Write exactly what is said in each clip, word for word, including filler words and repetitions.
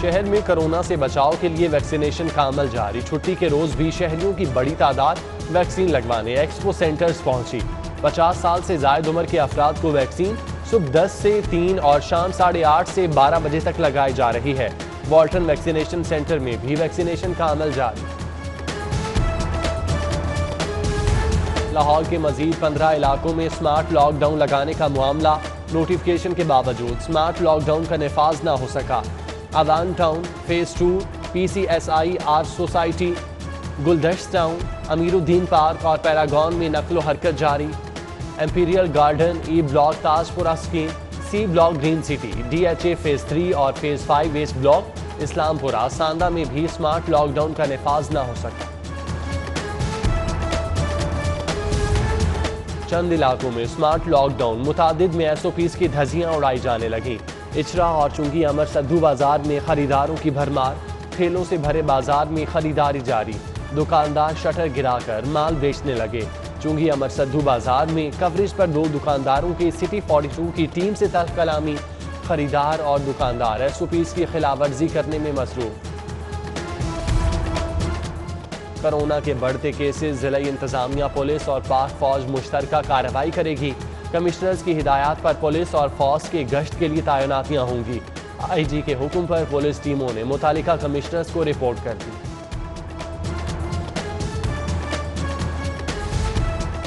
शहर में कोरोना से बचाव के लिए वैक्सीनेशन का अमल जारी। छुट्टी के रोज भी शहरियों की बड़ी तादाद वैक्सीन लगवाने एक्सपो सेंटर्स पहुंची। पचास साल से जायद उम्र के अफराद को वैक्सीन सुबह दस से तीन और शाम साढ़े आठ से बारह बजे तक लगाई जा रही है। वॉल्टन वैक्सीनेशन सेंटर में भी वैक्सीनेशन का अमल जारी। लाहौर के मजीद पंद्रह इलाकों में स्मार्ट लॉकडाउन लगाने का मामला, नोटिफिकेशन के बावजूद स्मार्ट लॉकडाउन का नफाज ना हो सका। Awan town, phase two, P C S I R society, Guldasht town, Amiruddin park और पैरागॉन में नकलो हरकत जारी। Imperial garden, E block, Tajpura scheme, C block, green city, D H A phase three और phase five west block, Islampura, Sanda में भी स्मार्ट लॉकडाउन का नफाज ना हो सका। चंद इलाकों में स्मार्ट लॉकडाउन मुतादिद में एस ओ पीज़ की धज्जियां उड़ाई जाने लगी। इचरा और चुंगी अमर सद्दू बाजार में खरीदारों की भरमार, ठेलों से भरे बाजार में खरीदारी जारी। दुकानदार शटर गिराकर माल बेचने लगे। चुंगी अमर सद्दू बाजार में कवरेज पर दो दुकानदारों की सिटी बयालीस की टीम से तल्ख कलामी, खरीदार और दुकानदार एस ओ पीज़ की खिलाफ वर्जी करने में मसरूफ। कोरोना के बढ़ते केसेस, जिला इंतजामिया, पुलिस और पाक फौज मुश्तरका कार्रवाई करेगी। कमिश्नर्स की हिदायत पर पुलिस और फौज के गश्त के लिए तैनातियां होंगी। आई जी के हुक्म पर पुलिस टीमों ने मुतालिका कमिश्नर्स को रिपोर्ट कर दी।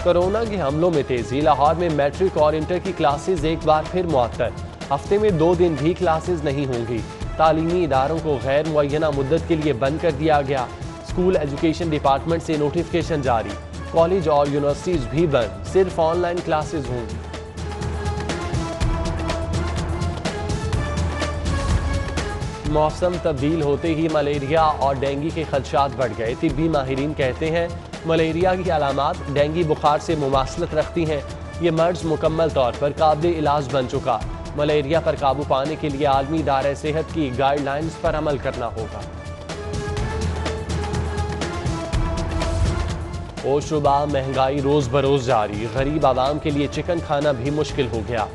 कोरोना के हमलों में तेजी, लाहौर में मैट्रिक और इंटर की क्लासेज एक बार फिर मुअत्तल। हफ्ते में दो दिन भी क्लासेज नहीं होंगी। तालीमी इदारों को गैर मुअय्यना मुद्दत के लिए बंद कर दिया गया। स्कूल एजुकेशन डिपार्टमेंट से नोटिफिकेशन जारी। कॉलेज और यूनिवर्सिटीज भी बंद, सिर्फ ऑनलाइन क्लासेस होंगी। मौसम तब्दील होते ही मलेरिया और डेंगू के खदशात बढ़ गए। तिब्बी माहिरीन कहते हैं मलेरिया की अलामत डेंगू बुखार से मुमासलत रखती हैं। ये मर्ज मुकम्मल तौर पर काबिल इलाज बन चुका। मलेरिया पर काबू पाने के लिए आलमी इदारा सेहत की गाइडलाइंस पर अमल करना होगा। ओशुबा महंगाई रोज बरोज जारी। गरीब आवाम के लिए चिकन खाना भी मुश्किल हो गया।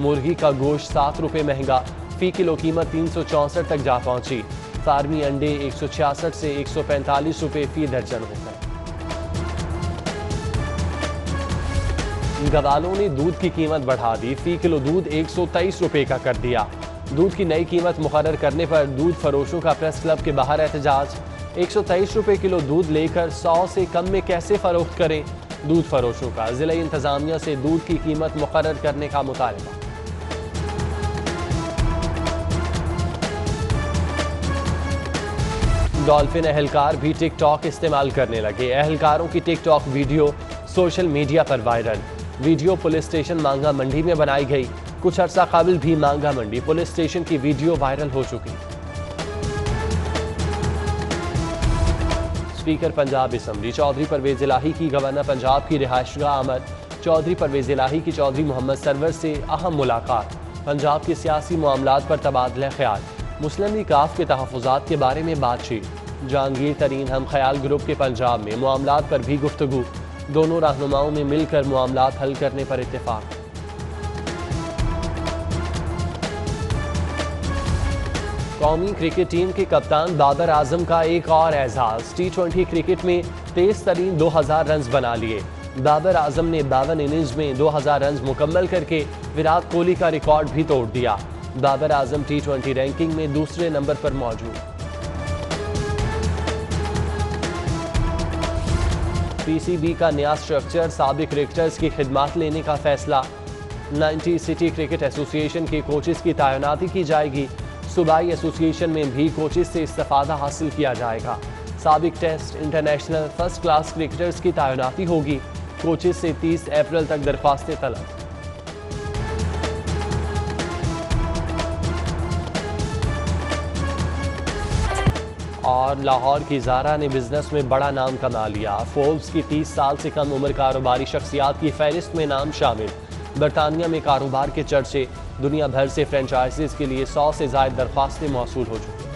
मुर्गी का गोश्त सात रुपये महंगा, फी किलो कीमत तीन सौ चौंसठ तक जा पहुंची। फार्मी अंडे एक सौ छियासठ से एक सौ पैंतालीस रुपये फी दर्जन हो गए। गवालों ने दूध की कीमत बढ़ा दी। फी किलो दूध एक सौ तेईस रुपये का कर दिया। दूध की नई कीमत मुकर्रर करने पर दूध फरोशों का प्रेस क्लब के बाहर एहतजाज। एक सौ तेईस रुपये किलो दूध लेकर सौ से कम में कैसे फरोख्त करें दूध फरोशों का। जिला इंतजामिया से दूध की कीमत मुकर्रर करने का मुतालबा। डॉल्फिन अहलकार भी टिकटॉक इस्तेमाल करने लगे। अहलकारों की टिकटॉक वीडियो सोशल मीडिया पर viral. Video police station Manga Mandi में बनाई गई। कुछ अर्सा काबिल भी मांगा मंडी पुलिस स्टेशन की वीडियो वायरल हो चुकी। स्पीकर पंजाब असम्बली चौधरी परवेज इलाही की गवर्नर पंजाब की रिहाइशगाह आमद। चौधरी परवेज इलाही की चौधरी मोहम्मद सरवर से अहम मुलाकात। पंजाब के सियासी मामलात पर तबादला ख्याल। मुस्लिम लीग काफ के तहफ़्फ़ुज़ात के बारे में बातचीत। जहांगीर तरीन हम ख्याल ग्रुप के पंजाब में मामलात पर भी गुफ्तगू। दोनों रहनुमाओं में मिलकर मामलात हल करने पर इत्तेफाक। कौमी क्रिकेट टीम के कप्तान बाबर आजम का एक और एजाज़। टी ट्वेंटी क्रिकेट में तेज तरीन दो हज़ार रन बना लिए। बाबर आजम ने बावन इनिंग्स में दो हज़ार रन मुकम्मल करके विराट कोहली का रिकॉर्ड भी तोड़ दिया। Babar Azam T twenty ranking में दूसरे नंबर पर मौजूद। पी सी बी का नया स्ट्रक्चर, साबिक क्रिकेटर्स की खिदमत लेने का फैसला। नाइन्टी सिटी क्रिकेट एसोसिएशन के कोचेस की तैनाती की जाएगी। सूबाई एसोसिएशन में भी कोचेस से इस्तेफादा हासिल किया जाएगा। साबिक test, international, first class cricketers की तैनाती होगी। कोचेस से तीस अप्रैल तक दरख्वास्तें तलब। और लाहौर की जारा ने बिजनेस में बड़ा नाम कमा लिया। फोर्ब्स की तीस साल से कम उम्र कारोबारी शख्सियात की फहरिस्त में नाम शामिल। बरतानिया में कारोबार के चर्चे, दुनिया भर से फ्रेंचाइजीज के लिए सौ से ज्यादा दरख्वास्तें मौसूल हो चुकी हैं।